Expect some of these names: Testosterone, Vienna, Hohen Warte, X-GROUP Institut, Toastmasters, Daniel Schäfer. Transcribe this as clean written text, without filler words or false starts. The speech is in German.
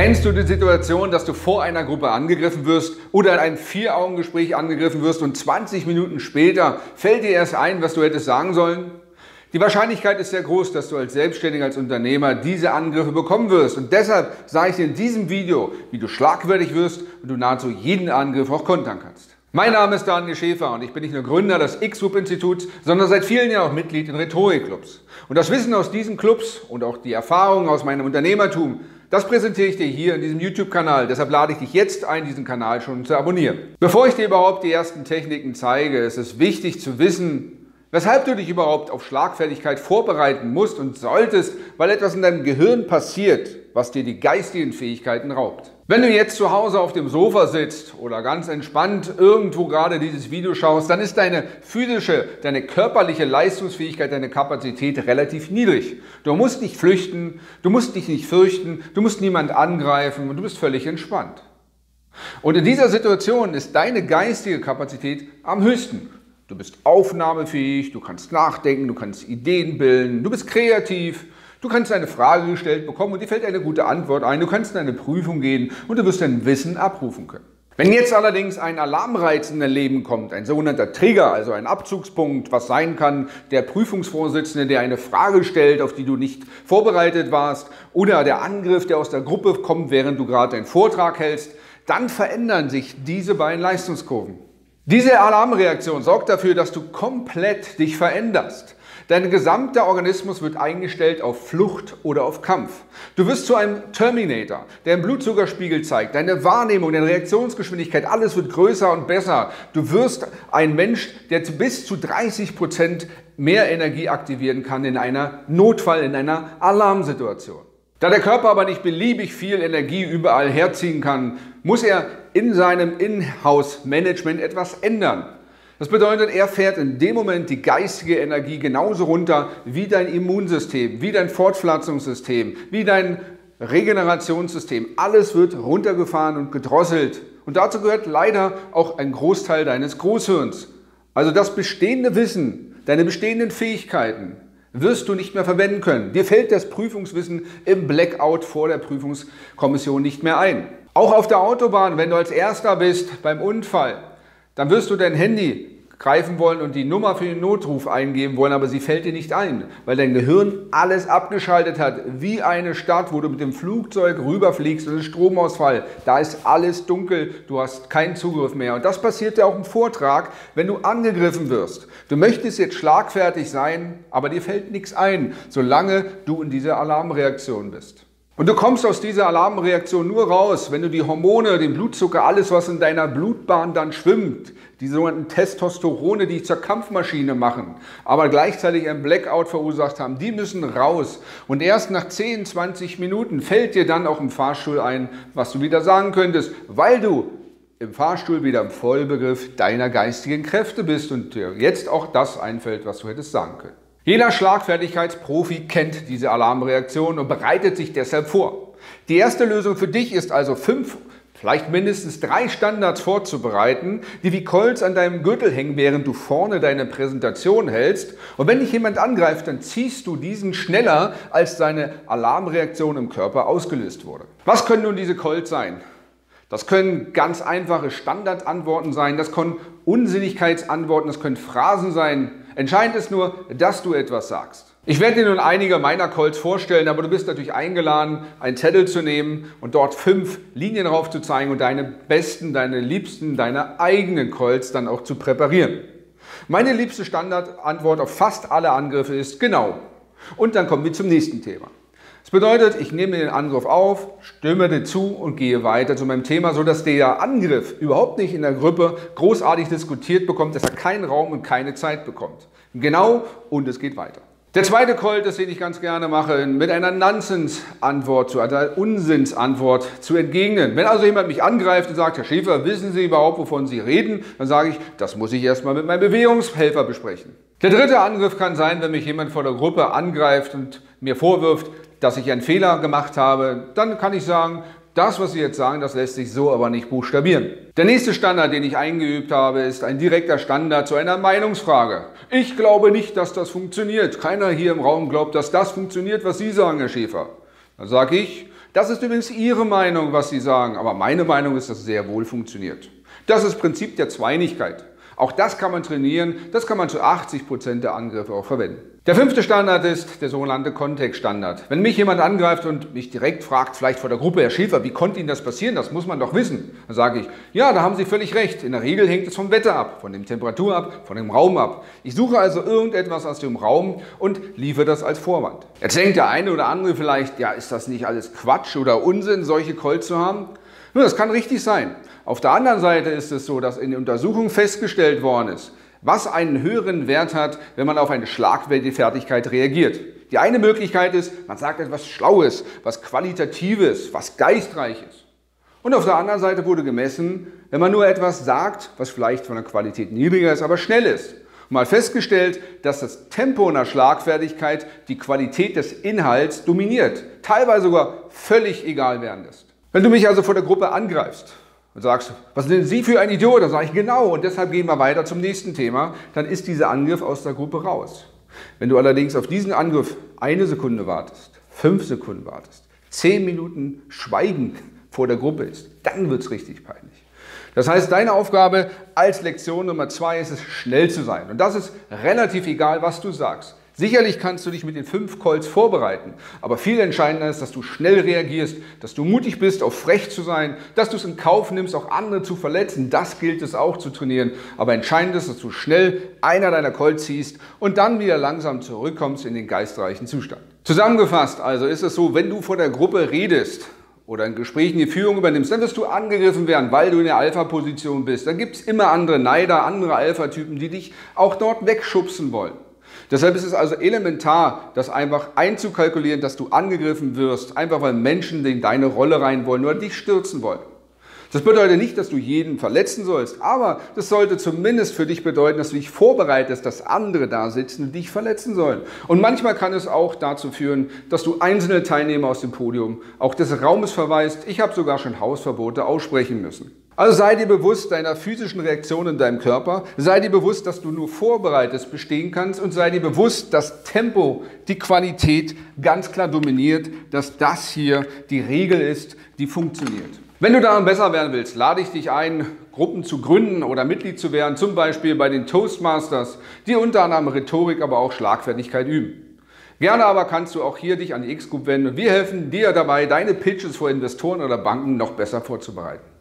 Kennst du die Situation, dass du vor einer Gruppe angegriffen wirst oder in einem Vier-Augen-Gespräch angegriffen wirst und 20 Minuten später fällt dir erst ein, was du hättest sagen sollen? Die Wahrscheinlichkeit ist sehr groß, dass du als Selbstständiger, als Unternehmer diese Angriffe bekommen wirst. Und deshalb sage ich dir in diesem Video, wie du schlagfertig wirst und du nahezu jeden Angriff auch kontern kannst. Mein Name ist Daniel Schäfer und ich bin nicht nur Gründer des X-GROUP Instituts, sondern seit vielen Jahren auch Mitglied in Rhetorikclubs. Und das Wissen aus diesen Clubs und auch die Erfahrungen aus meinem Unternehmertum, das präsentiere ich dir hier in diesem YouTube-Kanal, deshalb lade ich dich jetzt ein, diesen Kanal schon zu abonnieren. Bevor ich dir überhaupt die ersten Techniken zeige, ist es wichtig zu wissen, weshalb du dich überhaupt auf Schlagfertigkeit vorbereiten musst und solltest, weil etwas in deinem Gehirn passiert, was dir die geistigen Fähigkeiten raubt. Wenn du jetzt zu Hause auf dem Sofa sitzt oder ganz entspannt irgendwo gerade dieses Video schaust, dann ist deine physische, deine körperliche Leistungsfähigkeit, deine Kapazität relativ niedrig. Du musst nicht flüchten, du musst dich nicht fürchten, du musst niemand angreifen und du bist völlig entspannt. Und in dieser Situation ist deine geistige Kapazität am höchsten. Du bist aufnahmefähig, du kannst nachdenken, du kannst Ideen bilden, du bist kreativ. Du kannst eine Frage gestellt bekommen und dir fällt eine gute Antwort ein. Du kannst in eine Prüfung gehen und du wirst dein Wissen abrufen können. Wenn jetzt allerdings ein Alarmreiz in dein Leben kommt, ein sogenannter Trigger, also ein Abzugspunkt, was sein kann, der Prüfungsvorsitzende, der eine Frage stellt, auf die du nicht vorbereitet warst, oder der Angriff, der aus der Gruppe kommt, während du gerade einen Vortrag hältst, dann verändern sich diese beiden Leistungskurven. Diese Alarmreaktion sorgt dafür, dass du komplett dich veränderst. Dein gesamter Organismus wird eingestellt auf Flucht oder auf Kampf. Du wirst zu einem Terminator, der einen Blutzuckerspiegel zeigt, deine Wahrnehmung, deine Reaktionsgeschwindigkeit, alles wird größer und besser. Du wirst ein Mensch, der bis zu 30% mehr Energie aktivieren kann in einer Notfall-, in einer Alarmsituation. Da der Körper aber nicht beliebig viel Energie überall herziehen kann, muss er in seinem Inhouse-Management etwas ändern. Das bedeutet, er fährt in dem Moment die geistige Energie genauso runter wie dein Immunsystem, wie dein Fortpflanzungssystem, wie dein Regenerationssystem. Alles wird runtergefahren und gedrosselt. Und dazu gehört leider auch ein Großteil deines Großhirns. Also das bestehende Wissen, deine bestehenden Fähigkeiten wirst du nicht mehr verwenden können. Dir fällt das Prüfungswissen im Blackout vor der Prüfungskommission nicht mehr ein. Auch auf der Autobahn, wenn du als Erster bist beim Unfall, dann wirst du dein Handy greifen wollen und die Nummer für den Notruf eingeben wollen, aber sie fällt dir nicht ein, weil dein Gehirn alles abgeschaltet hat, wie eine Stadt, wo du mit dem Flugzeug rüberfliegst, das ist Stromausfall, da ist alles dunkel, du hast keinen Zugriff mehr. Und das passiert ja auch im Vortrag, wenn du angegriffen wirst. Du möchtest jetzt schlagfertig sein, aber dir fällt nichts ein, solange du in dieser Alarmreaktion bist. Und du kommst aus dieser Alarmreaktion nur raus, wenn du die Hormone, den Blutzucker, alles, was in deiner Blutbahn dann schwimmt, die sogenannten Testosterone, die dich zur Kampfmaschine machen, aber gleichzeitig einen Blackout verursacht haben, die müssen raus. Und erst nach 10, 20 Minuten fällt dir dann auch im Fahrstuhl ein, was du wieder sagen könntest, weil du im Fahrstuhl wieder im Vollbegriff deiner geistigen Kräfte bist und dir jetzt auch das einfällt, was du hättest sagen können. Jeder Schlagfertigkeitsprofi kennt diese Alarmreaktion und bereitet sich deshalb vor. Die erste Lösung für dich ist also 5, vielleicht mindestens 3 Standards vorzubereiten, die wie Colts an deinem Gürtel hängen, während du vorne deine Präsentation hältst. Und wenn dich jemand angreift, dann ziehst du diesen schneller, als seine Alarmreaktion im Körper ausgelöst wurde. Was können nun diese Colts sein? Das können ganz einfache Standardantworten sein, das können Unsinnigkeitsantworten, das können Phrasen sein. Entscheidend ist nur, dass du etwas sagst. Ich werde dir nun einige meiner Colts vorstellen, aber du bist natürlich eingeladen, einen Zettel zu nehmen und dort 5 Linien drauf zu zeigen und deine besten, deine liebsten, deine eigenen Colts dann auch zu präparieren. Meine liebste Standardantwort auf fast alle Angriffe ist genau. Und dann kommen wir zum nächsten Thema. Das bedeutet, ich nehme den Angriff auf, stimme dir zu und gehe weiter zu meinem Thema, sodass der Angriff überhaupt nicht in der Gruppe großartig diskutiert bekommt, dass er keinen Raum und keine Zeit bekommt. Genau, und es geht weiter. Der zweite Colt, den ich ganz gerne mache, mit einer Nonsens-Antwort, also einer Unsinnsantwort zu entgegnen. Wenn also jemand mich angreift und sagt, Herr Schäfer, wissen Sie überhaupt, wovon Sie reden? Dann sage ich, das muss ich erstmal mit meinem Bewährungshelfer besprechen. Der dritte Angriff kann sein, wenn mich jemand vor der Gruppe angreift und mir vorwirft, dass ich einen Fehler gemacht habe, dann kann ich sagen, das, was Sie jetzt sagen, das lässt sich so aber nicht buchstabieren. Der nächste Standard, den ich eingeübt habe, ist ein direkter Standard zu einer Meinungsfrage. Ich glaube nicht, dass das funktioniert. Keiner hier im Raum glaubt, dass das funktioniert, was Sie sagen, Herr Schäfer. Dann sage ich, Das ist übrigens Ihre Meinung, was Sie sagen, aber meine Meinung ist, dass es sehr wohl funktioniert. Das ist das Prinzip der Zweinigkeit. Auch das kann man trainieren, das kann man zu 80% der Angriffe auch verwenden. Der fünfte Standard ist der sogenannte Kontextstandard. Wenn mich jemand angreift und mich direkt fragt, vielleicht vor der Gruppe, Herr Schäfer, wie konnte Ihnen das passieren, das muss man doch wissen. Dann sage ich, ja, da haben Sie völlig recht, in der Regel hängt es vom Wetter ab, von der Temperatur ab, von dem Raum ab. Ich suche also irgendetwas aus dem Raum und liefere das als Vorwand. Jetzt denkt der eine oder andere vielleicht, ja, ist das nicht alles Quatsch oder Unsinn, solche Calls zu haben? Nun, das kann richtig sein. Auf der anderen Seite ist es so, dass in der Untersuchung festgestellt worden ist, was einen höheren Wert hat, wenn man auf eine Schlagfertigkeit reagiert. Die eine Möglichkeit ist, man sagt etwas Schlaues, was Qualitatives, was Geistreiches. Und auf der anderen Seite wurde gemessen, wenn man nur etwas sagt, was vielleicht von der Qualität niedriger ist, aber schnell ist. Und mal festgestellt, dass das Tempo einer Schlagfertigkeit die Qualität des Inhalts dominiert, teilweise sogar völlig egal werdend ist. Wenn du mich also vor der Gruppe angreifst, und sagst, was sind Sie für ein Idiot? Dann sage ich, genau, und deshalb gehen wir weiter zum nächsten Thema. Dann ist dieser Angriff aus der Gruppe raus. Wenn du allerdings auf diesen Angriff 1 Sekunde wartest, 5 Sekunden wartest, 10 Minuten Schweigen vor der Gruppe ist, dann wird es richtig peinlich. Das heißt, deine Aufgabe als Lektion Nummer 2 ist es, schnell zu sein. Und das ist relativ egal, was du sagst. Sicherlich kannst du dich mit den 5 Calls vorbereiten, aber viel entscheidender ist, dass du schnell reagierst, dass du mutig bist, auch frech zu sein, dass du es in Kauf nimmst, auch andere zu verletzen. Das gilt es auch zu trainieren. Aber entscheidend ist, dass du schnell einer deiner Calls ziehst und dann wieder langsam zurückkommst in den geistreichen Zustand. Zusammengefasst also ist es so, wenn du vor der Gruppe redest oder in Gesprächen die Führung übernimmst, dann wirst du angegriffen werden, weil du in der Alpha-Position bist. Dann gibt es immer andere Neider, andere Alpha-Typen, die dich auch dort wegschubsen wollen. Deshalb ist es also elementar, das einfach einzukalkulieren, dass du angegriffen wirst, einfach weil Menschen in deine Rolle rein wollen oder dich stürzen wollen. Das bedeutet nicht, dass du jeden verletzen sollst, aber das sollte zumindest für dich bedeuten, dass du dich vorbereitest, dass andere da sitzen und dich verletzen sollen. Und manchmal kann es auch dazu führen, dass du einzelne Teilnehmer aus dem Podium, auch des Raumes verweist. Ich habe sogar schon Hausverbote aussprechen müssen. Also sei dir bewusst deiner physischen Reaktion in deinem Körper, sei dir bewusst, dass du nur vorbereitet bestehen kannst und sei dir bewusst, dass Tempo die Qualität ganz klar dominiert, dass das hier die Regel ist, die funktioniert. Wenn du daran besser werden willst, lade ich dich ein, Gruppen zu gründen oder Mitglied zu werden, zum Beispiel bei den Toastmasters, die unter anderem Rhetorik, aber auch Schlagfertigkeit üben. Gerne aber kannst du auch hier dich an die X-GROUP wenden und wir helfen dir dabei, deine Pitches vor Investoren oder Banken noch besser vorzubereiten.